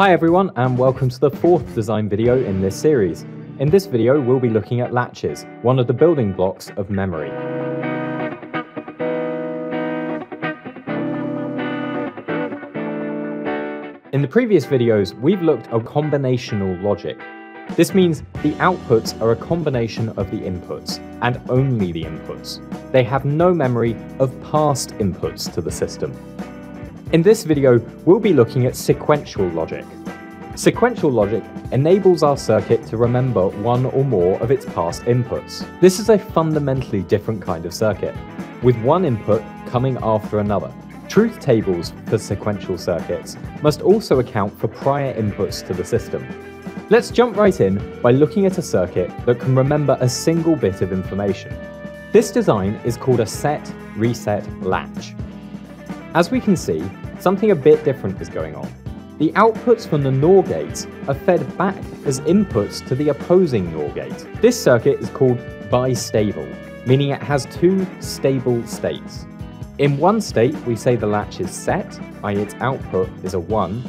Hi everyone, and welcome to the fourth design video in this series. In this video, we'll be looking at latches, one of the building blocks of memory. In the previous videos, we've looked at combinational logic. This means the outputs are a combination of the inputs, and only the inputs. They have no memory of past inputs to the system. In this video, we'll be looking at sequential logic. Sequential logic enables our circuit to remember one or more of its past inputs. This is a fundamentally different kind of circuit, with one input coming after another. Truth tables for sequential circuits must also account for prior inputs to the system. Let's jump right in by looking at a circuit that can remember a single bit of information. This design is called a set-reset latch. As we can see, something a bit different is going on. The outputs from the NOR gates are fed back as inputs to the opposing NOR gate. This circuit is called bistable, meaning it has two stable states. In one state, we say the latch is set, i.e. its output is a 1,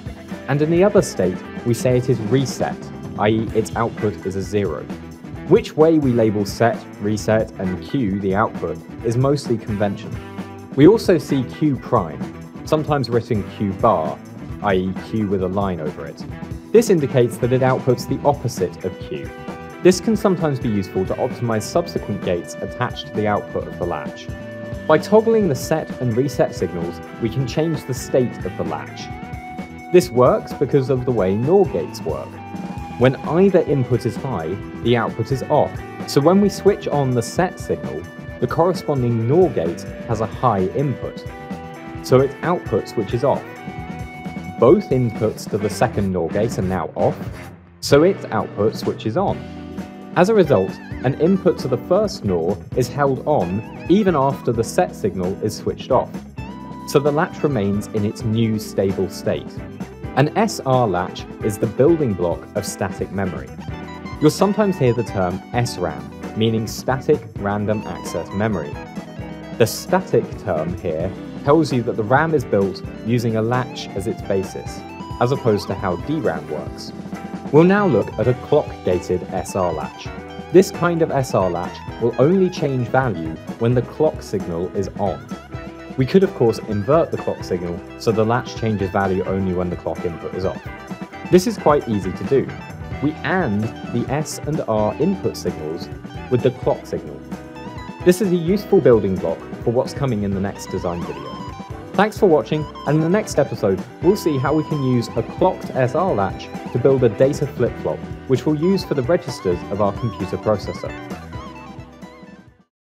and in the other state, we say it is reset, i.e. its output is a 0. Which way we label set, reset, and Q, the output, is mostly convention. We also see Q prime, sometimes written Q bar, i.e. Q with a line over it. This indicates that it outputs the opposite of Q. This can sometimes be useful to optimize subsequent gates attached to the output of the latch. By toggling the set and reset signals, we can change the state of the latch. This works because of the way NOR gates work. When either input is high, the output is off, so when we switch on the set signal, the corresponding NOR gate has a high input, so its output switches off. Both inputs to the second NOR gate are now off, so its output switches on. As a result, an input to the first NOR is held on even after the set signal is switched off, so the latch remains in its new stable state. An SR latch is the building block of static memory. You'll sometimes hear the term SRAM, meaning static random access memory. The static term here tells you that the RAM is built using a latch as its basis, as opposed to how DRAM works. We'll now look at a clock-gated SR latch. This kind of SR latch will only change value when the clock signal is on. We could of course invert the clock signal so the latch changes value only when the clock input is off. This is quite easy to do. We AND the S and R input signals with the clock signal. This is a useful building block for what's coming in the next design video. Thanks for watching, and in the next episode, we'll see how we can use a clocked SR latch to build a data flip-flop, which we'll use for the registers of our computer processor.